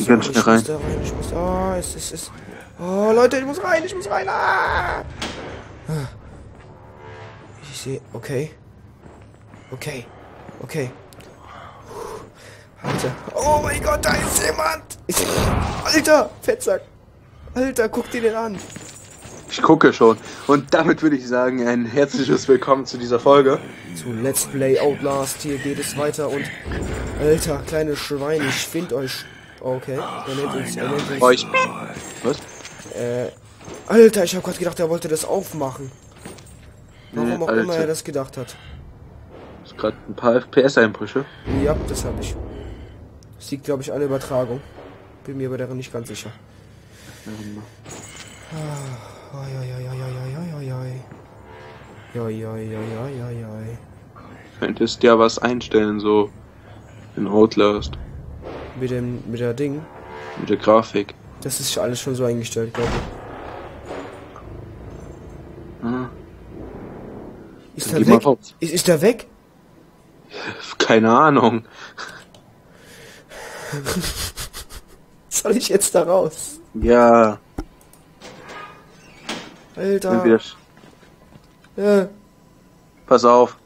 Geh ganz schnell rein. Oh, Leute, ich muss rein, Ah! Ich sehe, okay. Alter. Oh mein Gott, da ist jemand! Alter, Fettsack! Alter, guck dir den an! Ich gucke schon. Und damit würde ich sagen, ein herzliches Willkommen zu dieser Folge. Zu Let's Play Outlast. Hier geht es weiter und... Alter, kleine Schweine, ich find euch... Okay, er nennt uns... Euch. Was? Alter, ich hab grad gedacht, er wollte das aufmachen. Warum auch immer er das gedacht hat. Das ist gerade ein paar FPS-Einbrüche. Ja, das habe ich. Das liegt, glaube ich, an der Übertragung. Bin mir aber darin nicht ganz sicher. Könntest ja was einstellen, so in Outlast. Mit der Ding? Mit der Grafik. Das ist alles schon so eingestellt, glaube ich. Mhm. Ist der weg? Ist der weg? Keine Ahnung. Soll ich jetzt da raus? Ja. Alter. Ja. Pass auf.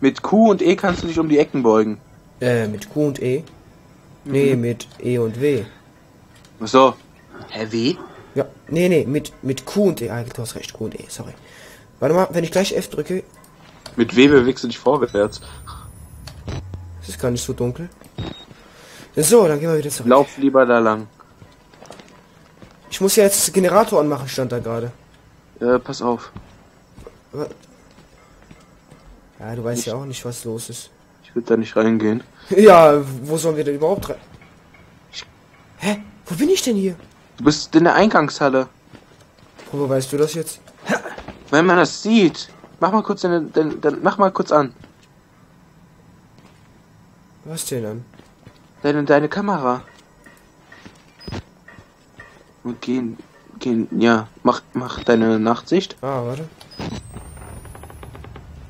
Mit Q und E kannst du dich um die Ecken beugen. Mit Q und E? Nee, mit E und W. Ach so. Hä, W? Ja, nee, mit Q und E. Ah, du hast recht, Q und E, sorry. Warte mal, wenn ich gleich F drücke... Mit W bewegst du dich vorwärts. Es ist gar nicht so dunkel. So, dann gehen wir wieder zurück. Lauf lieber da lang. Ich muss ja jetzt Generator anmachen, stand da gerade. Pass auf. Ja, du weißt ja auch nicht, was los ist. Ich würde da nicht reingehen. Ja, wo sollen wir denn überhaupt rein? Hä? Wo bin ich denn hier? Du bist in der Eingangshalle. Wo weißt du das jetzt? Wenn man das sieht. Mach mal kurz an. Was denn an? Deine Kamera. Und gehen, ja, mach deine Nachtsicht. Ah, warte.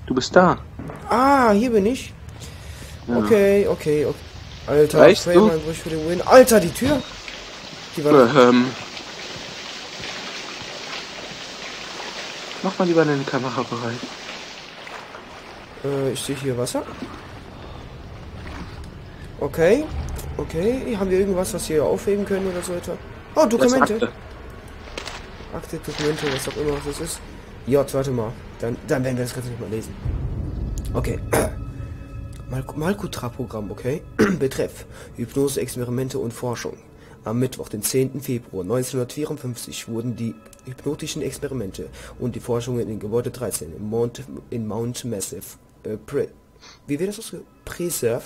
Du bist da. Ah, hier bin ich. Ja. Okay. Alter, weißt du? Für den Win. Alter, die Tür. Die war mach mal lieber deine Kamera bereit. Ich sehe hier Wasser. Okay. Haben wir irgendwas, was wir aufheben können oder so etwa? Oh, Dokumente. Akte, Dokumente, was auch immer das ist. Ja, warte mal. Dann werden wir das Ganze nicht mal lesen. Okay. Malkutra-Programm, okay? Betreff. Hypnose, Experimente und Forschung. Am Mittwoch, den 10. Februar 1954, wurden die hypnotischen Experimente und die Forschungen in Gebäude 13 in Mount Massive. Wie wird das ausgesprochen?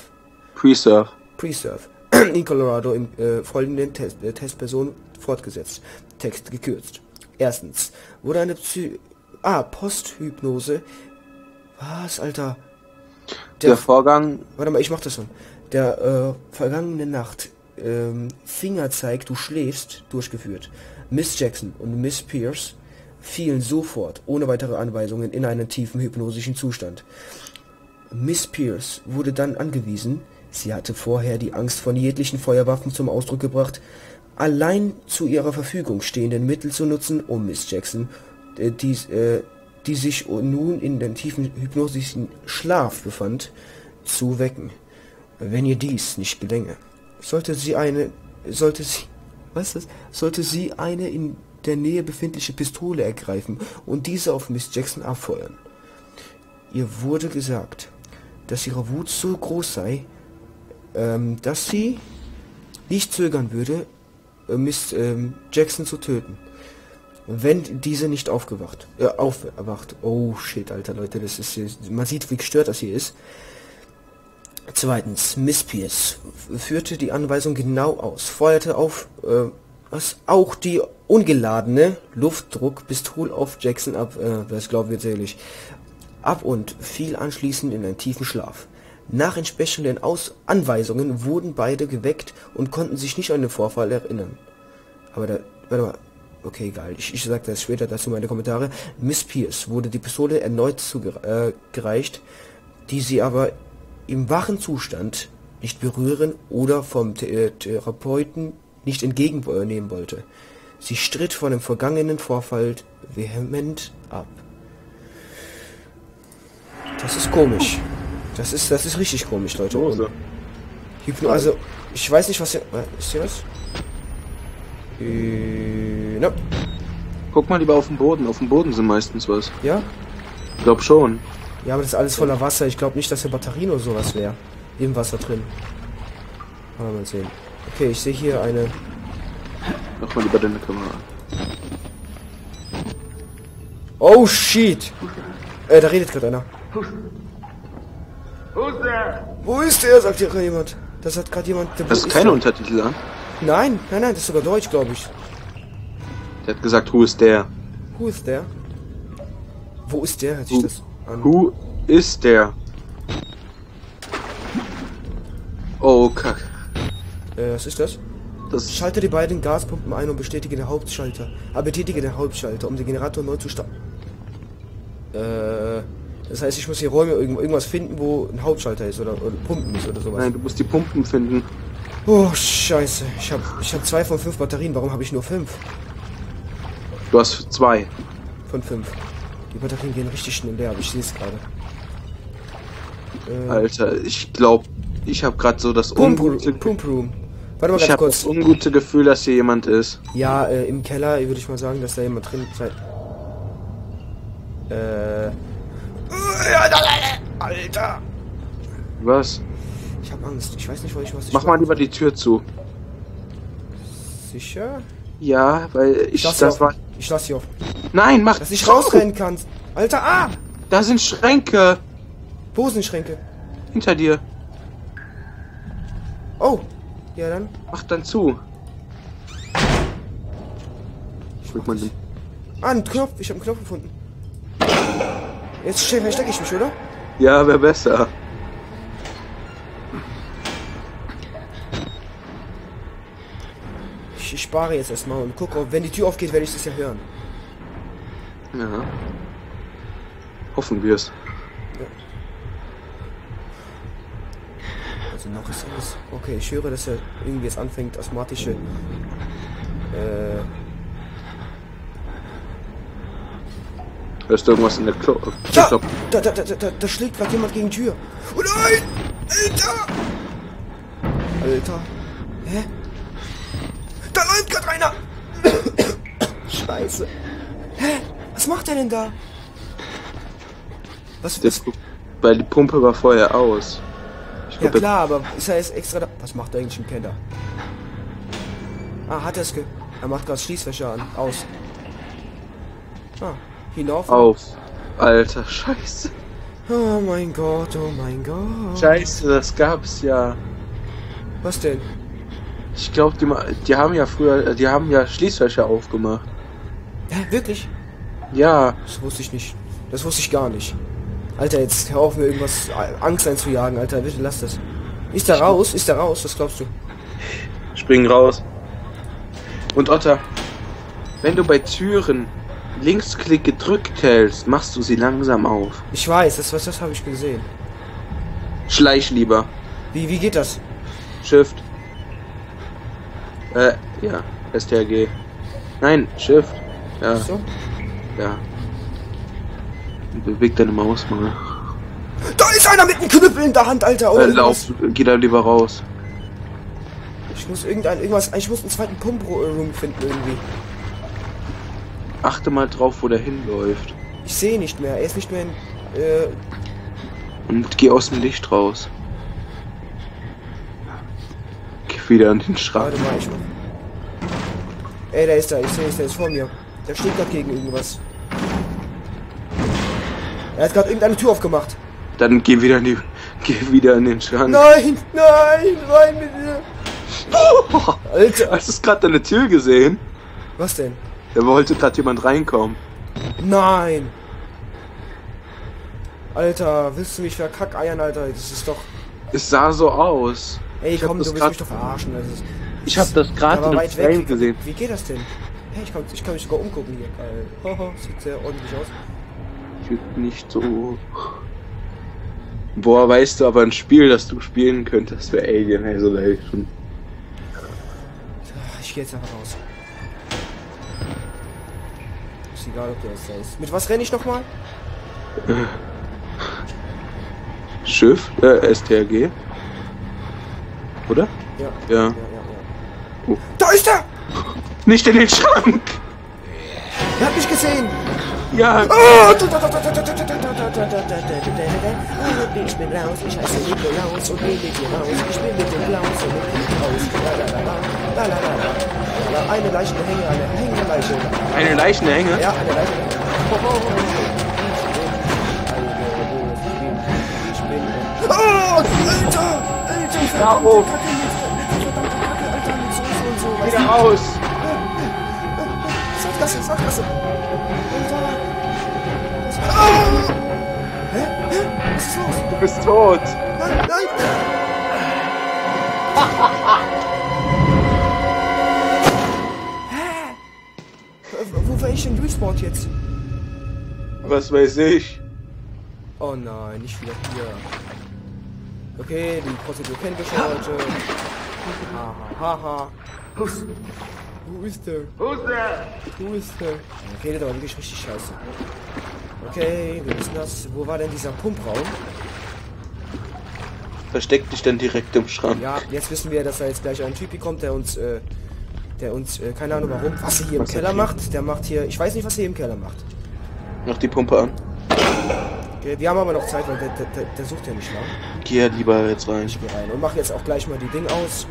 Preserve. In Colorado im folgenden Testperson fortgesetzt. Text gekürzt. Erstens wurde eine Posthypnose. Was, Alter? Der Vorgang... Warte mal, ich mach das schon. Der vergangene Nacht Fingerzeig, du schläfst, durchgeführt. Miss Jackson und Miss Pierce fielen sofort, ohne weitere Anweisungen, in einen tiefen hypnotischen Zustand. Miss Pierce wurde dann angewiesen, sie hatte vorher die Angst vor jeglichen Feuerwaffen zum Ausdruck gebracht, allein zu ihrer Verfügung stehenden Mittel zu nutzen, um Miss Jackson, die sich nun in dem tiefen hypnotischen Schlaf befand, zu wecken. Wenn ihr dies nicht gelänge, sollte sie eine in der Nähe befindliche Pistole ergreifen und diese auf Miss Jackson abfeuern. Ihr wurde gesagt, dass ihre Wut so groß sei, dass sie nicht zögern würde, Miss Jackson zu töten, wenn diese nicht aufwacht. Oh shit, Alter, Leute, das ist, man sieht, wie gestört das hier ist. Zweitens, Miss Pierce führte die Anweisung genau aus, feuerte auf, was auch die ungeladene Luftdruckpistole auf Jackson ab, das glauben wir jetzt ehrlich, ab und fiel anschließend in einen tiefen Schlaf. Nach entsprechenden Anweisungen wurden beide geweckt und konnten sich nicht an den Vorfall erinnern. Aber da, warte mal, okay, egal, ich sag das später dazu meine Kommentare. Miss Pierce wurde die Pistole erneut zugereicht, die sie aber im wachen Zustand nicht berühren oder vom Therapeuten nicht entgegennehmen wollte. Sie stritt von dem vergangenen Vorfall vehement ab. Das ist komisch. Das ist richtig komisch, Leute. Hypnose. Also, ich weiß nicht, was hier... Ist hier was? No. Guck mal lieber auf den Boden. Auf dem Boden sind meistens was. Ja? Ich glaube schon. Ja, aber das ist alles voller Wasser. Ich glaube nicht, dass hier Batterien oder sowas wäre. Im Wasser drin. Mal sehen. Okay, ich sehe hier eine... Mach mal lieber deine Kamera an. Oh, shit! Da redet gerade einer. Wo ist der? Sagt hier gerade jemand. Das hat gerade jemand... Das ist keine Untertitel an? Nein, nein, nein, das ist sogar Deutsch, glaube ich. Der hat gesagt, who is there? Who is there? Wo ist der? Hört sich das an? Who is there? Oh, kack. Was ist das? Das schalte die beiden Gaspumpen ein und bestätige den Hauptschalter. Betätige den Hauptschalter, um den Generator neu zu starten. Das heißt, ich muss hier Räume irgendwas finden, wo ein Hauptschalter ist oder Pumpen ist oder sowas. Nein, du musst die Pumpen finden. Oh, scheiße. Ich hab 2 von 5 Batterien. Warum habe ich nur 5? Du hast 2 von 5. Die Batterien gehen richtig schnell leer, aber ich sehe es gerade. Alter, ich glaube, ich habe gerade so das ungute... Warte mal ganz kurz. Ich habe das ungute Gefühl, dass hier jemand ist. Ja, im Keller würde ich mal sagen, dass da jemand drin ist. Alter! Was? Ich hab Angst. Ich weiß nicht, wo ich was... Mach mal lieber die Tür zu. Sicher? Ja, weil ich... Ich lass sie auf. Nein, mach... Dass ich rausrennen kann. Alter, ah! Da sind Schränke. Wo sind Schränke? Hinter dir. Oh! Ja, dann. Mach dann zu. Ich mach den. Ah, ein Knopf. Ich hab einen Knopf gefunden. Jetzt verstecke ich mich, oder? Ja, wäre besser. Ich spare jetzt erstmal und gucke, wenn die Tür aufgeht, werde ich das ja hören. Ja. Hoffen wir es. Ja. Also noch ist alles. Okay, ich höre, dass er irgendwie jetzt anfängt, asthmatische... Hörst du irgendwas in der Klo... Da schlägt gerade jemand gegen die Tür. Oh nein! Alter! Alter. Hä? Da läuft gerade einer! Scheiße. Hä? Was macht der denn da? Was... Weil die Pumpe war vorher aus. Ja klar, aber ist er jetzt extra da... Was macht er eigentlich im Keller? Ah, hat er es ge... Er macht gerade Schließwäsche an. Aus. Ah. Hinauf. Auf. Alter, scheiße. Oh mein Gott, oh mein Gott. Scheiße, das gab's ja. Was denn? Ich glaube, die haben ja früher, die haben ja Schließwäsche aufgemacht. Hä, wirklich? Ja. Das wusste ich nicht. Das wusste ich gar nicht. Alter, jetzt hör auf, mir irgendwas Angst einzujagen, Alter. Bitte lass das. Ist da raus? Ist da raus? Was glaubst du? Spring raus. Und Otter, wenn du bei Türen Linksklick gedrückt hältst, machst du sie langsam auf. Ich weiß, das habe ich gesehen. Schleich lieber. Wie geht das? Shift. Ja, STRG. Nein, Shift. Ja. Ach so? Ja. Beweg deine Maus mal. Da ist einer mit einem Knüppel in der Hand, Alter. Oder lauf, geh da lieber raus. Ich muss einen zweiten Pump-Room finden irgendwie. Achte mal drauf, wo der hinläuft. Ich sehe nicht mehr. Er ist nicht mehr in... Und geh aus dem Licht raus. Geh wieder an den Schrank. Warte mal, ey, da ist er. Ich sehe es. Der ist vor mir. Der steht gerade gegen irgendwas. Er hat gerade irgendeine Tür aufgemacht. Dann geh wieder in den Schrank. Nein, nein, rein mit mir. Oh, Alter. Hast du gerade deine Tür gesehen? Was denn? Da wollte gerade jemand reinkommen. Nein! Alter, willst du mich verkackeiern, Alter? Das ist doch... Es sah so aus. Ey, komm, du willst mich doch verarschen. Also, ich hab das gerade in einem Frame gesehen. Wie geht das denn? Hey, ich kann mich sogar umgucken hier. Hoho, sieht sehr ordentlich aus. Sieht nicht so... Boah, weißt du, aber ein Spiel, das du spielen könntest, wäre Alien Isolation. Ich geh jetzt einfach raus. Ist egal, ob du das sagst. Mit was renne ich nochmal? Schiff, STRG. Oder? Ja. Ja. Oh. Da ist er! Nicht in den Schrank! Er hat mich gesehen! Ja! Oh! Ich bin raus, ich heiße Nikolaus und bin mit dir raus. Ich bin mit dem Klaus und mit dir raus. Eine Leichenhänge, eine Hängeleiche. Eine Leichenhänge? Ja, eine Leichenhänge. Ich bin... Oh! Alter! Alter! Bravo! Wieder raus! Sackgasse, Sackgasse! Oh! Hä? Hä? Was ist los? Du bist tot! Nein, nein! Hä? Wo wäre ich denn respawned jetzt? Was weiß ich? Oh nein, nicht wieder hier. Okay, die Prozedur kennen wir schon heute. Hahaha. Who is there? Who's there? Who is there? Redet aber wirklich richtig scheiße. Okay, wir müssen das... Wo war denn dieser Pumpraum? Versteckt dich denn direkt im Schrank. Ja, jetzt wissen wir, dass da jetzt gleich ein Typi kommt, der uns... keine Ahnung warum, was er hier im Keller macht. Der macht hier... Ich weiß nicht, was er hier im Keller macht. Mach die Pumpe an. Okay, wir haben aber noch Zeit, weil der sucht ja nicht lang. Geh lieber jetzt rein. Ich geh rein und mach jetzt auch gleich mal die Ding aus.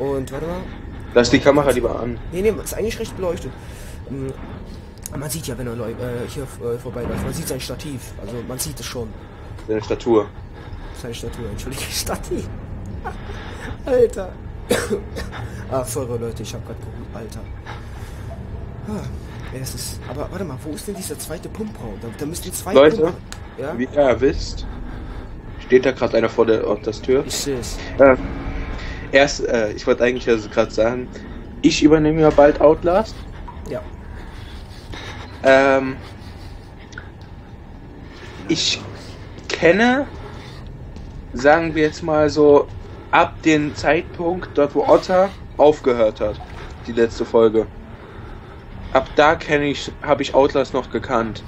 Und, warte mal. Lass die Kamera lieber an. Nee, nee, ist eigentlich recht beleuchtet. Man sieht ja, wenn er hier vorbeiläuft. Man sieht sein Stativ. Also, man sieht es schon. Seine Statur. Seine Statur, entschuldige, Stativ. Alter. Ah, voll, Leute, ich hab grad geruht. Alter. Ah, es ist... Aber, warte mal, wo ist denn dieser zweite Pumpraum? Da müssen zwei Leute, Pumpen... Ja? Wie ihr wisst, steht da gerade einer vor der Tür. Ich sehe es. Ja. Erst, ich wollte eigentlich also gerade sagen, ich übernehme ja bald Outlast. Ja. Ich kenne, sagen wir jetzt mal so, ab dem Zeitpunkt, dort wo Otter aufgehört hat, die letzte Folge. Ab da kenne ich, habe ich Outlast noch gekannt.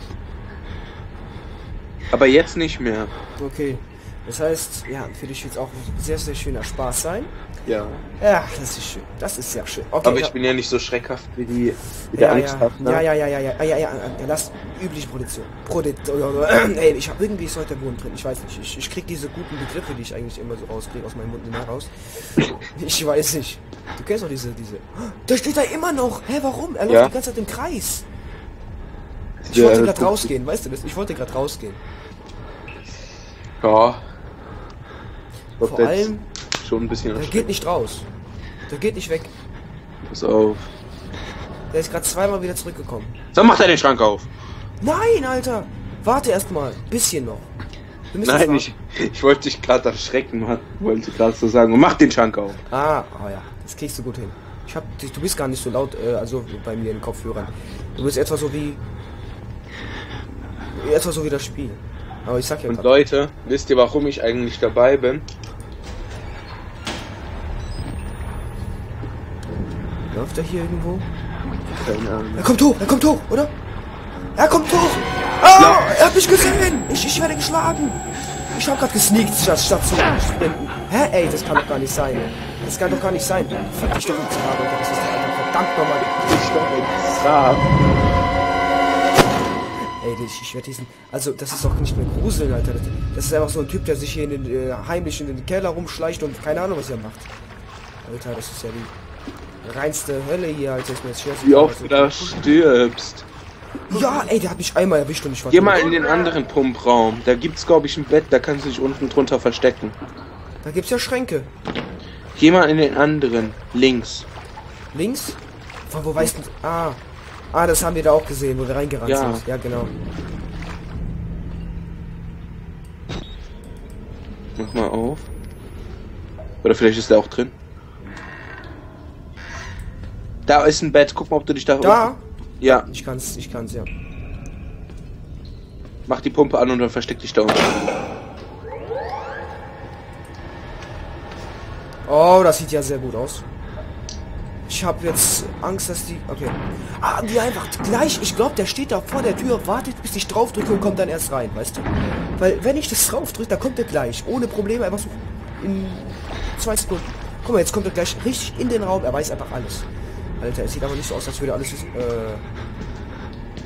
Aber jetzt nicht mehr. Okay. Das heißt, ja, für dich wird es auch ein sehr, sehr schöner Spaß sein. Ja. Ja, das ist schön. Das ist sehr schön. Okay, aber ich bin ja nicht so schreckhaft wie die, Angsthaft, ne? Lass übliche Produktion. Ey, ich habe irgendwie heute im Mund drin. Ich weiß nicht. Ich krieg diese guten Begriffe, die ich eigentlich immer so rauskriege, aus meinem Mund immer raus. Ich weiß nicht. Du kennst doch diese. Da steht da immer noch. Hä, warum? Er läuft die ganze Zeit im Kreis. Ich wollte gerade rausgehen, weißt du das? Ich wollte gerade rausgehen. Ja. Vor allem schon ein bisschen. Der geht nicht raus. Der geht nicht weg. Pass auf. Der ist gerade zweimal wieder zurückgekommen. Dann macht er den Schrank auf. Nein, Alter. Warte erstmal. Bisschen noch. Nein, ich wollte dich gerade erschrecken. Wollte gerade so sagen. Und mach den Schrank auf. Ah, oh ja. Das kriegst du gut hin. Du bist gar nicht so laut. Also bei mir in den Kopfhörern. Du bist etwa so wie. Etwa so wie das Spiel. Aber ich sag ja. Und Leute, wisst ihr, warum ich eigentlich dabei bin? Läuft er hier irgendwo? Keine Ahnung. Er kommt hoch, oder? Er kommt hoch! Ah, er hat mich gesehen! Ich werde geschlagen! Ich hab grad gesneakt, statt zu sprinten. Hä? Ey, das kann doch gar nicht sein. Das kann doch gar nicht sein. Fuck dich doch ins Rad, Alter. Das ist verdammt nochmal. Ich doch ins Rad. Ey, ich werde diesen... Also, das ist doch nicht mehr Grusel, Alter. Das ist einfach so ein Typ, der sich hier in den, heimlich in den Keller rumschleicht und keine Ahnung, was er macht. Alter, das ist ja die reinste Hölle hier, Alter. Ist mir jetzt schwer zu... Wie oft du da stirbst. Ja, ey, der hat mich einmal erwischt und ich war... Geh mal in den anderen Pumpraum. Da gibt's, glaube ich, ein Bett, da kannst du dich unten drunter verstecken. Da gibt's ja Schränke. Geh mal in den anderen. Links. Links? Von wo weißt du... Ah, das haben wir da auch gesehen, wo wir reingerannt sind. Ja, genau. Mach mal auf. Oder vielleicht ist der auch drin. Da ist ein Bett. Guck mal, ob du dich da... Da? Ja. Ich kann's, ja. Mach die Pumpe an und dann versteck dich da unten. Oh, das sieht ja sehr gut aus. Ich habe jetzt Angst, dass die... Okay. Ah, die einfach gleich... Ich glaube, der steht da vor der Tür, wartet, bis ich drauf drücke und kommt dann erst rein, weißt du? Weil, wenn ich das drauf drücke, da kommt er gleich. Ohne Probleme, einfach so in 2 Sekunden. Guck mal, jetzt kommt er gleich richtig in den Raum. Er weiß einfach alles. Alter, es sieht aber nicht so aus, als würde alles...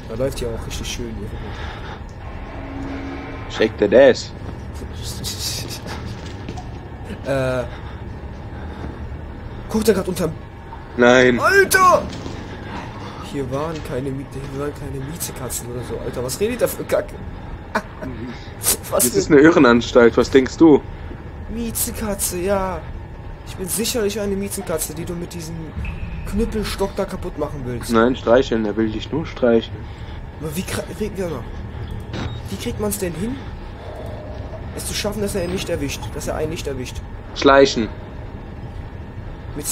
Da läuft ja auch richtig schön hier. Shake the ass. Guckt er gerade unterm... Nein. Alter! Hier waren keine Miezekatzen oder so. Alter, was redet da für Kacke? Das ist eine Irrenanstalt, was denkst du? Miezekatze, ja. Ich bin sicherlich eine Miezekatze, die du mit diesem Knüppelstock da kaputt machen willst. Nein, streicheln, er will dich nur streicheln. Aber wie kriegt man es denn hin, es zu schaffen, dass er ihn nicht erwischt? Schleichen.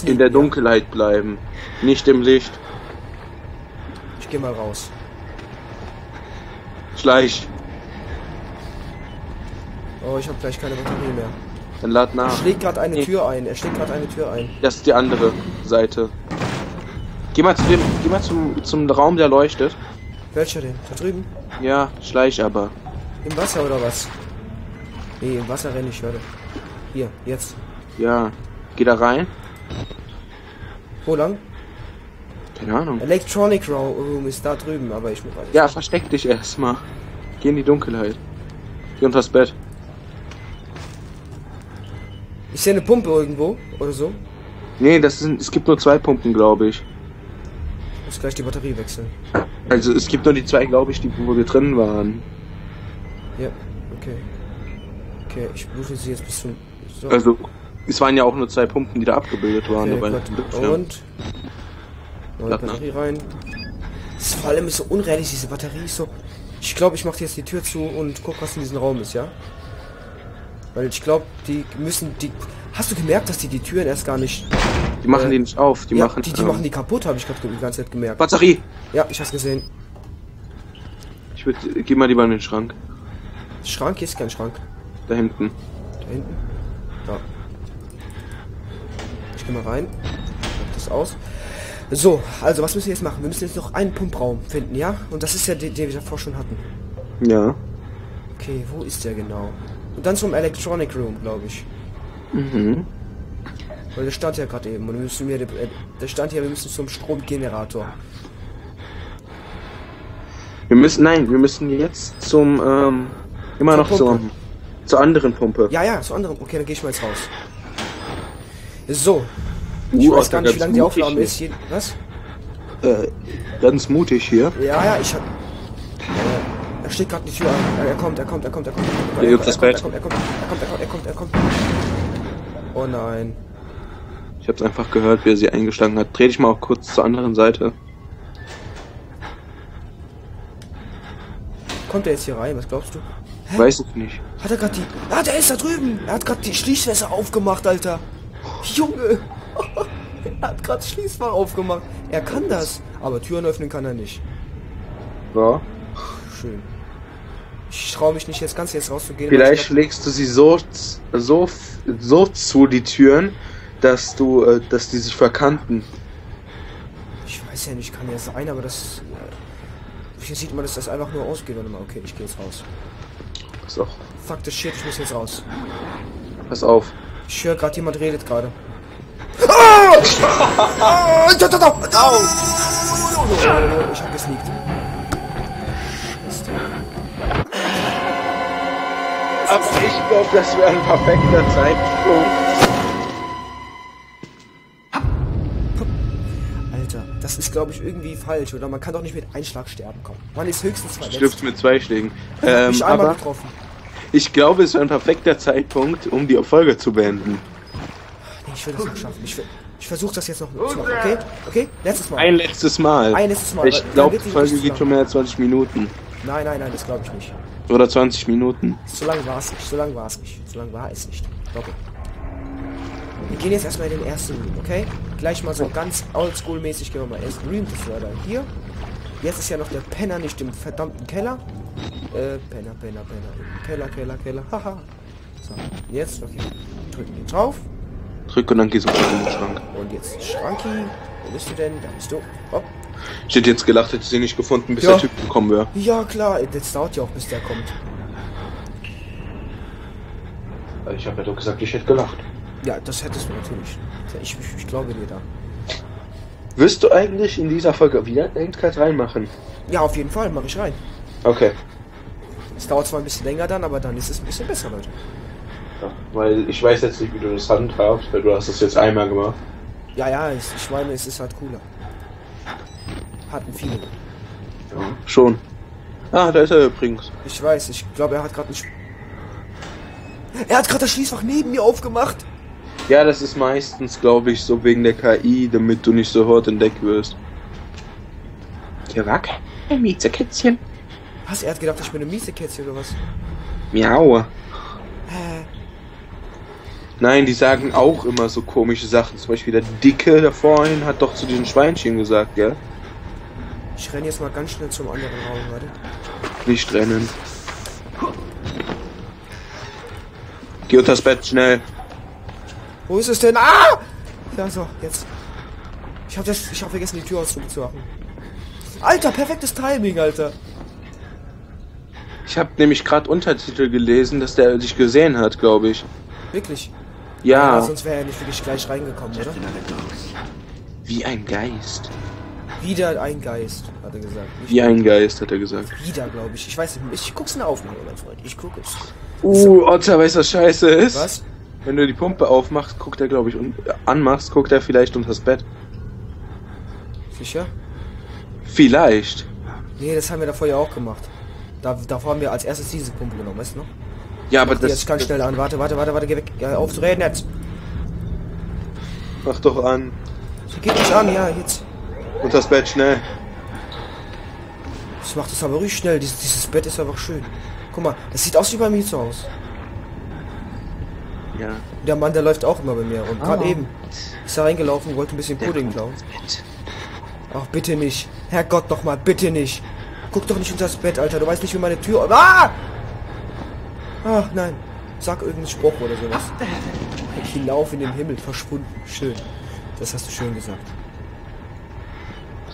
In der Dunkelheit bleiben, nicht im Licht. Ich gehe mal raus. Schleich. Oh, ich habe gleich keine Batterie mehr. Dann lad nach. Er schlägt gerade eine Tür ein. Das ist die andere Seite. Geh mal zu dem, zum Raum, der leuchtet. Welcher denn? Da drüben? Ja, schleich aber. Im Wasser oder was? Nee, im Wasser renne ich, warte. Hier, jetzt. Ja, geh da rein. Wo lang? Keine Ahnung. Electronic Row ist da drüben, aber ich muss weiter. Ja, versteck dich erstmal. Geh in die Dunkelheit. Geh unter das Bett. Ich sehe eine Pumpe irgendwo oder so. Nee, es gibt nur 2 Pumpen, glaube ich. Ich muss gleich die Batterie wechseln. Also es gibt nur die 2, glaube ich, wo wir drin waren. Ja, okay. Okay, ich buche sie jetzt bis zum... So. Also... Es waren ja auch nur 2 Pumpen, die da abgebildet waren. Okay, dabei. Und? Neue Batterie rein. Vor allem ist so unrealistisch, diese Batterie ist so... Ich glaube, ich mache jetzt die Tür zu und guck, was in diesem Raum ist, ja? Weil ich glaube, die müssen... Hast du gemerkt, dass die Türen erst gar nicht... Die machen die nicht auf, die ja, machen... Die machen die kaputt, habe ich gerade die ganze Zeit gemerkt. Batterie! Ja, ich hab's gesehen. Ich würde... Geh mal lieber in den Schrank. Schrank? Hier ist kein Schrank. Da hinten. Da hinten? Da. Geh mal rein. Das aus. So, also was müssen wir jetzt machen? Wir müssen jetzt noch einen Pumpraum finden, ja? Und das ist ja der, den wir davor schon hatten. Ja. Okay, wo ist der genau? Und dann zum Electronic Room, glaube ich. Mhm. Weil der stand ja gerade eben. Und der stand hier, wir müssen zum Stromgenerator. Wir müssen jetzt zum, zur anderen Pumpe. Ja, ja, zur anderen. Okay, dann gehe ich mal jetzt raus. So, ich weiß gar nicht, wie lange die Aufnahme ist. Was? Ganz mutig hier. Ja, ja, ich hab... er steht gerade nicht hier. Er kommt. Er kommt. Oh nein. Ich hab's einfach gehört, wie er sie eingeschlagen hat. Dreh dich mal auch kurz zur anderen Seite. Kommt er jetzt hier rein? Was glaubst du? Hä? Weiß ich nicht. Hat er gerade die... Ah, der ist da drüben! Er hat gerade die Schließfässer aufgemacht, Alter. Junge! Er hat gerade Schließfach aufgemacht. Er kann das, aber Türen öffnen kann er nicht. Ja. Schön. Ich traue mich nicht, jetzt ganz rauszugehen. Vielleicht schlägst du sie so zu, die Türen, dass du, dass die sich verkanten. Ich weiß ja nicht, kann ja sein, aber das... Hier sieht man, dass das einfach nur ausgeht. Warte mal, okay, ich gehe jetzt raus. Pass auf. Fuck the shit, ich muss jetzt raus. Pass auf. Ich höre gerade, jemand redet gerade. Oh! Ich hab gesneakt. Aber ich glaube, das wäre ein perfekter Zeitpunkt. Alter, das ist, glaube ich, irgendwie falsch, oder? Man kann doch nicht mit einem Schlag sterben, komm. Man ist höchstens verletzt. Stirbst mit 2 Schlägen. Ich einmal aber getroffen. Ich glaube, es ist ein perfekter Zeitpunkt, um die Folge zu beenden. Nee, ich will das noch schaffen. Ich versuche das jetzt noch zu machen, okay? Okay? Letztes Mal. Ein letztes Mal. Ich glaube, die Folge geht schon mehr als 20 Minuten. Nein, das glaube ich nicht. Oder 20 Minuten. So lang war es nicht. Okay. Wir gehen jetzt erstmal in den ersten Room, okay? Gleich mal so ganz oldschool-mäßig gehen wir mal. Erst Room, das war da hier. Jetzt ist ja noch der Penner nicht im verdammten Keller. Penner. Keller. Haha. So, jetzt, okay. Drücken wir drauf. Drück und dann gehst du in den Schrank. Und jetzt Schranki. Wo bist du denn? Da bist du. Hopp. Ich hätte jetzt gelacht, hätte sie nicht gefunden, bis ja. Der Typ gekommen wäre. Ja klar, das dauert ja auch, bis der kommt. Ich habe ja doch gesagt, ich hätte gelacht. Ja, das hättest du natürlich. Ich glaube dir da. Wirst du eigentlich in dieser Folge wieder Endcard reinmachen? Ja, auf jeden Fall, mache ich rein. Okay. Es dauert zwar ein bisschen länger dann, aber dann ist es ein bisschen besser, Leute. Ja, weil ich weiß jetzt nicht, wie du das handhabst, weil du hast das jetzt einmal gemacht. Ja, ja, ich meine, es ist halt cooler. Hatten viele. Ja, schon. Ah, da ist er übrigens. Ich weiß, ich glaube, er hat gerade ein... Er hat gerade das Schließfach neben mir aufgemacht. Ja, das ist meistens, glaube ich, so wegen der KI, damit du nicht sofort entdeckt wirst. Der war kein Miesekätzchen. Was? Er hat gedacht, ich bin eine Miesekätzchen oder was? Miau. Nein, die sagen auch immer so komische Sachen. Zum Beispiel der Dicke da vorhin hat doch zu diesen Schweinchen gesagt, gell? Ich renne jetzt mal ganz schnell zum anderen Raum, Leute. Nicht rennen. Geh unter das Bett, schnell. Wo ist es denn? Ah! Ja, so, jetzt. Ich hab vergessen, die Tür auszumachen. Alter, perfektes Timing, Alter. Ich habe nämlich gerade Untertitel gelesen, dass der dich gesehen hat, glaube ich. Wirklich? Ja. Sonst wäre er nicht wirklich gleich reingekommen, oder? Wie ein Geist. Wieder ein Geist, hat er gesagt. Wie ein Geist, hat er gesagt. Wieder, glaube ich. Ich weiß nicht. Ich guck's in der Aufnahme, mein Freund. Ich gucke es. Otter weiß, was scheiße ist. Was? Wenn du die Pumpe aufmachst, guckt er, glaube ich, und anmachst, guckt er vielleicht unter das Bett. Sicher? Vielleicht. Nee, das haben wir davor ja auch gemacht. Davor haben wir als erstes diese Pumpe genommen, weißt du noch? Ja, aber das... Jetzt ganz schnell an. Warte, geh weg. Ja, auf zu reden jetzt. Mach doch an. So geht nicht an, ja, jetzt. Unter das Bett, schnell. Das macht es aber ruhig schnell. Dieses Bett ist einfach schön. Guck mal, das sieht aus wie bei mir zu Hause. Ja. Der Mann, der läuft auch immer bei mir rum. Gerade eben ist er reingelaufen, wollte ein bisschen Pudding klauen. Ach, bitte nicht. Herrgott, nochmal, bitte nicht. Guck doch nicht unter das Bett, Alter. Du weißt nicht, wie meine Tür... Ah! Ach, nein. Sag irgendeinen Spruch oder sowas. Ich hinauf in den Himmel, verschwunden. Schön. Das hast du schön gesagt.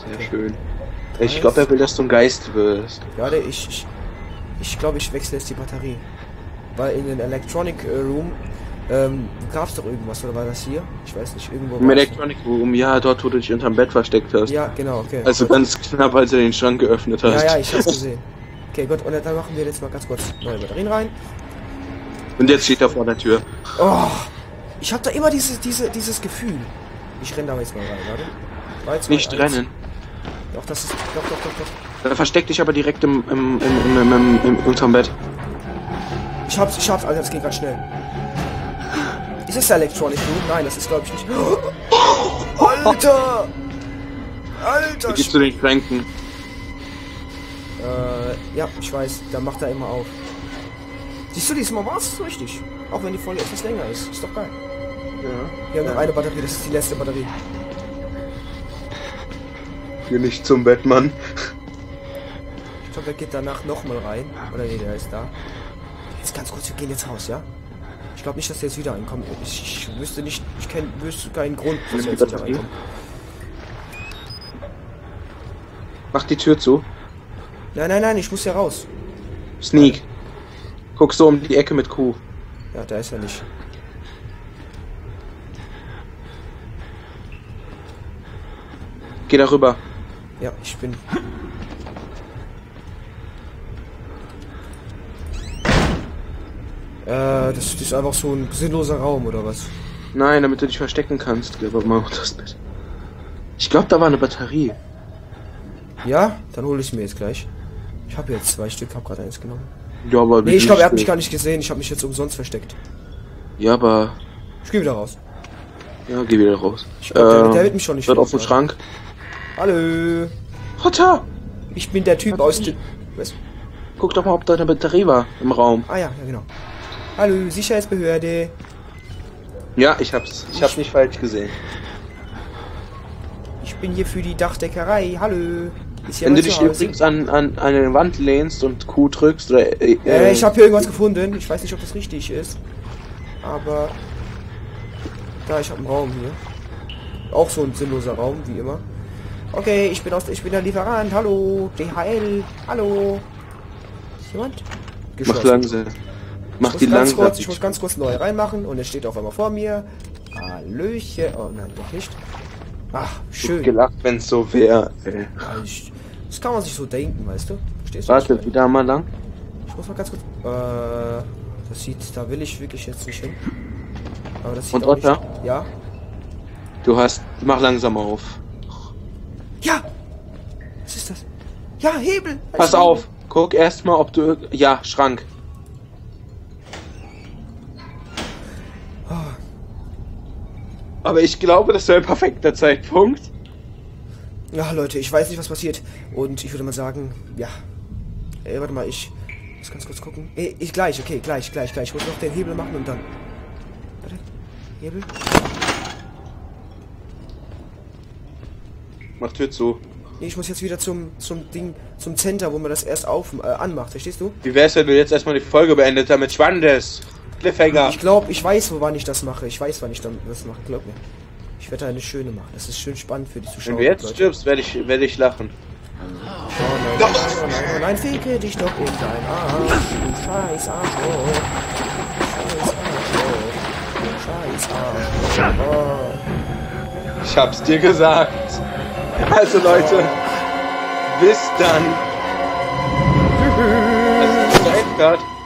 Sehr schön. Ich glaube, er will, dass du ein Geist wirst. Ja, ich glaube, ich wechsle jetzt die Batterie. Weil in den Electronic Room gab es doch irgendwas, oder war das hier? Ich weiß nicht, irgendwo. Im Electronic Room, ja, dort, wo du dich unterm Bett versteckt hast. Ja, genau, okay. Also ganz knapp, als du den Schrank geöffnet hast. Ja, ich hab's gesehen. Okay, gut, und dann machen wir jetzt mal ganz kurz neue Batterien rein. Und jetzt steht er vor der Tür. Oh, ich hab da immer dieses Gefühl. Ich renne da jetzt mal rein, warte. 3, 2, nicht 1. Rennen. Doch, das ist. Doch. Dann versteck dich aber direkt unterm Bett. Ich hab's, Alter, das geht ganz schnell. Ist das der Electronic Room? Nein, das ist, glaube ich, nicht. Oh, Alter! Alter! Wie gibst du den Schränken? Ja, ich weiß, da macht er immer auf. Siehst du, diesmal war es richtig. Auch wenn die Folge etwas länger ist. Ist doch geil. Ja. Wir haben noch eine Batterie, das ist die letzte Batterie. Geh nicht zum Batman. Ich glaube, der geht danach nochmal rein. Oder nee, der ist da. Jetzt ganz kurz, wir gehen jetzt raus, ja? Ich glaube nicht, dass der jetzt wieder reinkommt. Ich wüsste nicht, wüsste keinen Grund, dass er jetzt wieder reinkommt. Mach die Tür zu. Nein, ich muss hier raus. Sneak. Guck so um die Ecke mit Q. Ja, da ist er nicht. Geh da rüber. Ja, ich bin... das ist einfach so ein sinnloser Raum, oder was? Nein, damit du dich verstecken kannst. Aber mach das nicht. Ich glaube, da war eine Batterie. Ja? Dann hole ich mir jetzt gleich. Ich habe jetzt 2 Stück, habe gerade eins genommen. Ja, aber... Nee, ich glaube, er hat mich gar nicht gesehen. Ich habe mich jetzt umsonst versteckt. Ja, aber... Ich gehe wieder raus. Ja, geh wieder raus. Ich glaub, der wird mich schon nicht... Wird auf den Schrank. Hallo! Hotter! Ich bin der Typ aus dem... Guck doch mal, ob da eine Batterie war im Raum. Ah ja, genau. Hallo, Sicherheitsbehörde. Ja, ich hab's nicht falsch gesehen. Ich bin hier für die Dachdeckerei. Hallo. Ist wenn du dich übrigens an eine Wand lehnst und Q drückst oder... ich habe hier irgendwas gefunden. Ich weiß nicht, ob das richtig ist. Aber... Ja, ich habe einen Raum hier. Auch so ein sinnloser Raum, wie immer. Okay, ich bin der Lieferant. Hallo, DHL. Hallo. Ist jemand? Mach langsam. Mach die langsam. Ich muss ganz kurz neu reinmachen und es steht auf einmal vor mir. Hallöchen. Oh nein, doch nicht. Ach, schön. Ich gelacht, wenn es so wäre. Das kann man sich so denken, weißt du? Stehst du? Warte, wieder mal lang. Ich muss mal ganz kurz. Das sieht, da will ich wirklich jetzt nicht hin. Aber das sieht und auch Otter? Nicht, ja. Du hast. Mach langsam auf. Ja! Was ist das? Ja, Hebel! Pass auf! Hebel. Guck erstmal, ob du. Ja, Schrank. Oh. Aber ich glaube, das wäre ein perfekter Zeitpunkt. Ja, Leute, ich weiß nicht, was passiert. Und ich würde mal sagen, ja. Ey, warte mal, ich muss ganz kurz gucken. Ich gleich, okay, gleich. Ich muss noch den Hebel machen und dann. Warte. Hebel. Mach Tür zu. Nee, ich muss jetzt wieder zum Center, wo man das erst anmacht, verstehst du? Wie wär's, wenn du jetzt erstmal die Folge beendet damit Schwandes? Cliffhanger. Ich glaube, ich weiß, wann ich das mache. Ich weiß, wann ich dann das mache, glaub mir. Ich werde eine schöne machen. Das ist schön spannend für die Zuschauer. Wenn du jetzt Leute. Stirbst, werde ich lachen. Oh nein, nein, fege dich doch in dein Arsch. Du scheiß Arschloch. Oh. Ich hab's dir gesagt. Also Leute, bis dann. Das ist der Endcard.